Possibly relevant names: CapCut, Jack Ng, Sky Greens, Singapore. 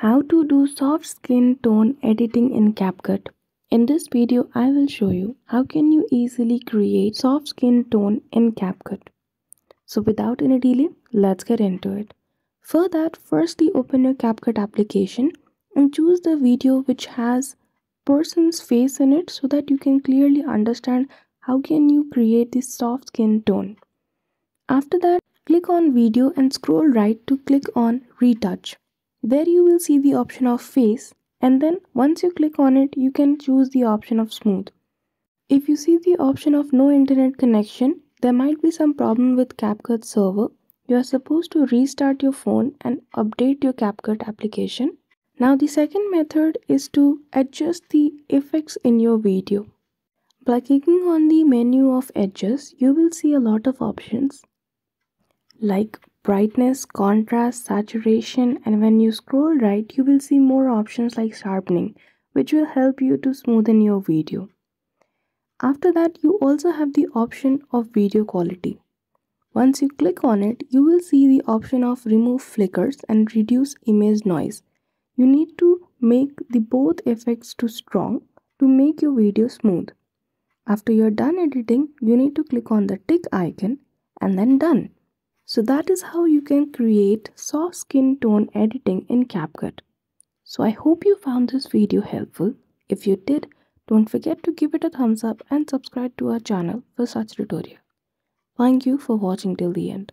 How to do soft skin tone editing in CapCut. In this video, I will show you how can you easily create soft skin tone in CapCut. So without any delay, let's get into it. For that, firstly open your CapCut application and choose the video which has person's face in it so that you can clearly understand how can you create this soft skin tone. After that, click on video and scroll right to click on retouch. There you will see the option of face, and then once you click on it, you can choose the option of smooth. If you see the option of no internet connection, there might be some problem with CapCut server. You are supposed to restart your phone and update your CapCut application. Now the second method is to adjust the effects in your video. By clicking on the menu of edges, you will see a lot of options like brightness, contrast, saturation, and when you scroll right, you will see more options like sharpening, which will help you to smoothen your video. After that, you also have the option of video quality. Once you click on it, you will see the option of remove flickers and reduce image noise. You need to make both effects too strong to make your video smooth. After you're done editing, you need to click on the tick icon and then done. So that is how you can create soft skin tone editing in CapCut. So I hope you found this video helpful. If you did, don't forget to give it a thumbs up and subscribe to our channel for such tutorials. Thank you for watching till the end.